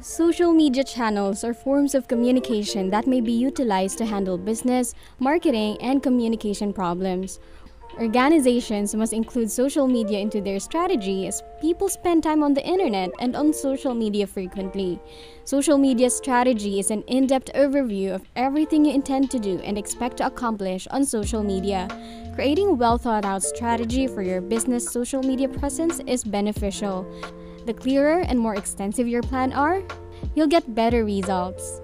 Social media channels are forms of communication that may be utilized to handle business, marketing, and communication problems. Organizations must include social media into their strategy as people spend time on the internet and on social media frequently. Social media strategy is an in-depth overview of everything you intend to do and expect to accomplish on social media. Creating a well-thought-out strategy for your business social media presence is beneficial. The clearer and more extensive your plan are, you'll get better results.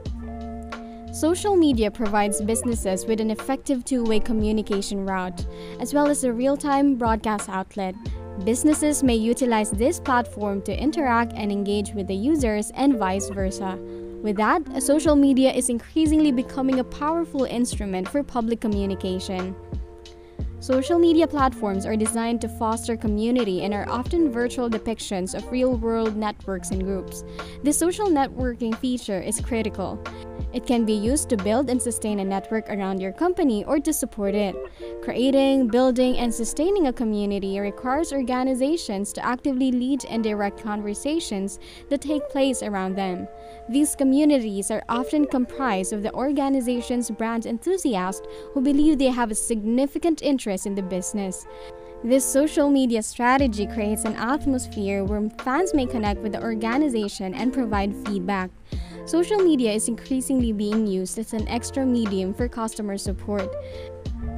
Social media provides businesses with an effective two-way communication route, as well as a real-time broadcast outlet. Businesses may utilize this platform to interact and engage with the users and vice versa. With that, social media is increasingly becoming a powerful instrument for public communication. Social media platforms are designed to foster community and are often virtual depictions of real-world networks and groups. This social networking feature is critical. It can be used to build and sustain a network around your company or to support it. Creating, building, and sustaining a community requires organizations to actively lead and direct conversations that take place around them. These communities are often comprised of the organization's brand enthusiasts who believe they have a significant interest in the business. This social media strategy creates an atmosphere where fans may connect with the organization and provide feedback. Social media is increasingly being used as an extra medium for customer support.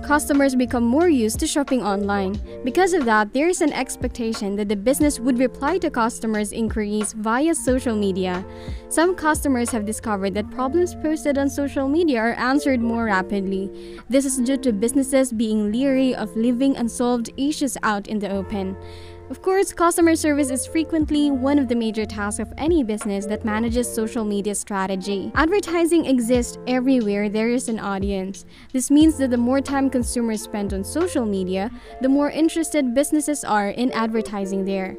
Customers become more used to shopping online. Because of that, there is an expectation that the business would reply to customers' inquiries via social media. Some customers have discovered that problems posted on social media are answered more rapidly. This is due to businesses being leery of leaving unsolved issues out in the open. Of course, customer service is frequently one of the major tasks of any business that manages social media strategy. Advertising exists everywhere there is an audience. This means that the more time consumers spend on social media, the more interested businesses are in advertising there.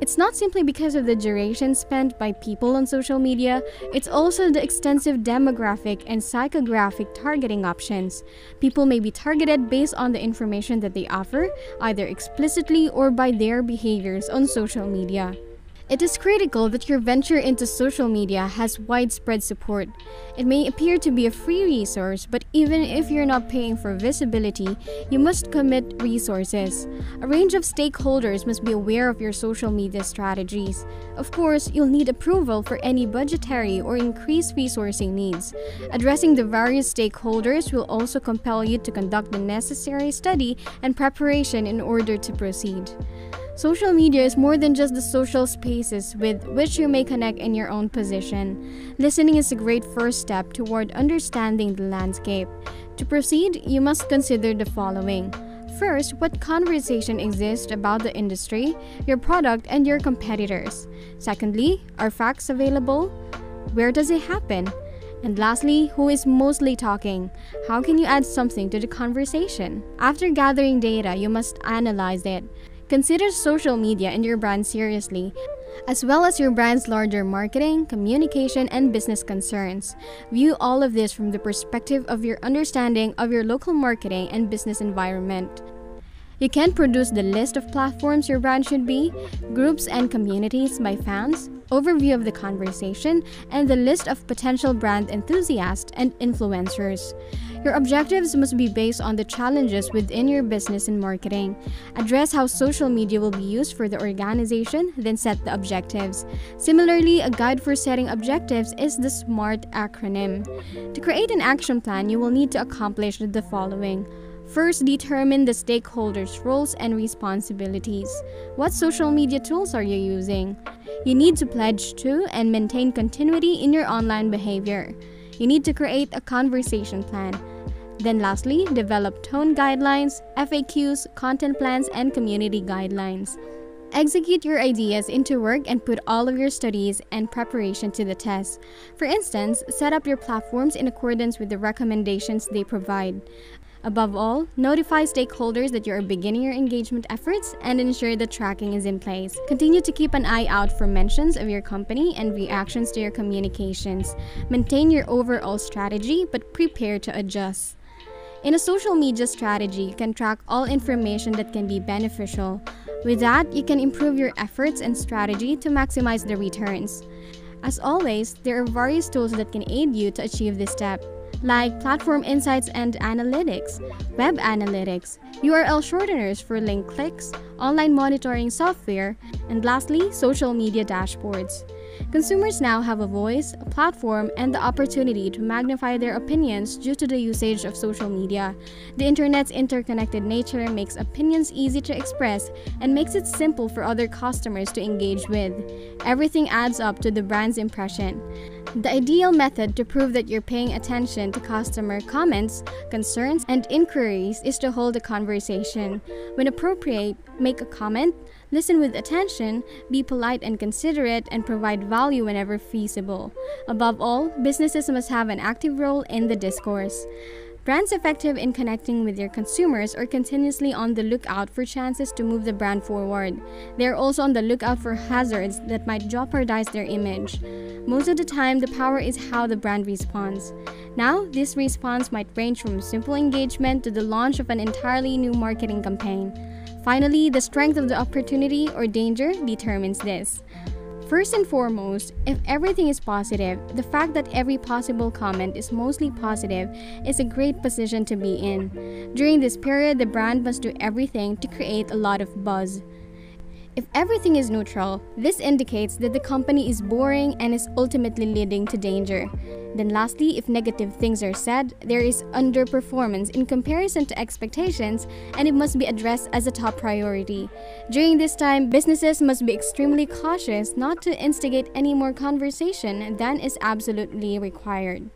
It's not simply because of the duration spent by people on social media, it's also the extensive demographic and psychographic targeting options. People may be targeted based on the information that they offer, either explicitly or by their behaviors on social media. It is critical that your venture into social media has widespread support. It may appear to be a free resource, but even if you're not paying for visibility, you must commit resources. A range of stakeholders must be aware of your social media strategies. Of course, you'll need approval for any budgetary or increased resourcing needs. Addressing the various stakeholders will also compel you to conduct the necessary study and preparation in order to proceed. Social media is more than just the social spaces with which you may connect in your own position. Listening is a great first step toward understanding the landscape. To proceed, you must consider the following. First, what conversation exists about the industry, your product, and your competitors? Secondly, are facts available? Where does it happen? And lastly, who is mostly talking? How can you add something to the conversation? After gathering data, you must analyze it. Consider social media and your brand seriously, as well as your brand's larger marketing, communication, and business concerns. View all of this from the perspective of your understanding of your local marketing and business environment. You can produce the list of platforms your brand should be, groups and communities by fans, overview of the conversation, and the list of potential brand enthusiasts and influencers. Your objectives must be based on the challenges within your business and marketing. Address how social media will be used for the organization, then set the objectives. Similarly, a guide for setting objectives is the SMART acronym. To create an action plan, you will need to accomplish the following. First, determine the stakeholders' roles and responsibilities. What social media tools are you using? You need to pledge to and maintain continuity in your online behavior. You need to create a conversation plan. Then lastly, develop tone guidelines, FAQs, content plans, and community guidelines. Execute your ideas into work and put all of your studies and preparation to the test. For instance, set up your platforms in accordance with the recommendations they provide. Above all, notify stakeholders that you are beginning your engagement efforts and ensure that tracking is in place. Continue to keep an eye out for mentions of your company and reactions to your communications. Maintain your overall strategy, but prepare to adjust. In a social media strategy, you can track all information that can be beneficial. With that, you can improve your efforts and strategy to maximize the returns. As always, there are various tools that can aid you to achieve this step, like platform insights and analytics, web analytics, URL shorteners for link clicks, online monitoring software, and lastly, social media dashboards. Consumers now have a voice, a platform, and the opportunity to magnify their opinions due to the usage of social media. The internet's interconnected nature makes opinions easy to express and makes it simple for other customers to engage with. Everything adds up to the brand's impression. The ideal method to prove that you're paying attention to customer comments, concerns, and inquiries is to hold a conversation. When appropriate, make a comment, listen with attention, be polite and considerate, and provide value whenever feasible. Above all, businesses must have an active role in the discourse. Brands effective in connecting with their consumers are continuously on the lookout for chances to move the brand forward. They are also on the lookout for hazards that might jeopardize their image. Most of the time, the power is how the brand responds. Now, this response might range from simple engagement to the launch of an entirely new marketing campaign. Finally, the strength of the opportunity or danger determines this. First and foremost, if everything is positive, the fact that every possible comment is mostly positive is a great position to be in. During this period, the brand must do everything to create a lot of buzz. If everything is neutral, this indicates that the company is boring and is ultimately leading to danger. Then lastly, if negative things are said, there is underperformance in comparison to expectations, and it must be addressed as a top priority. During this time, businesses must be extremely cautious not to instigate any more conversation than is absolutely required.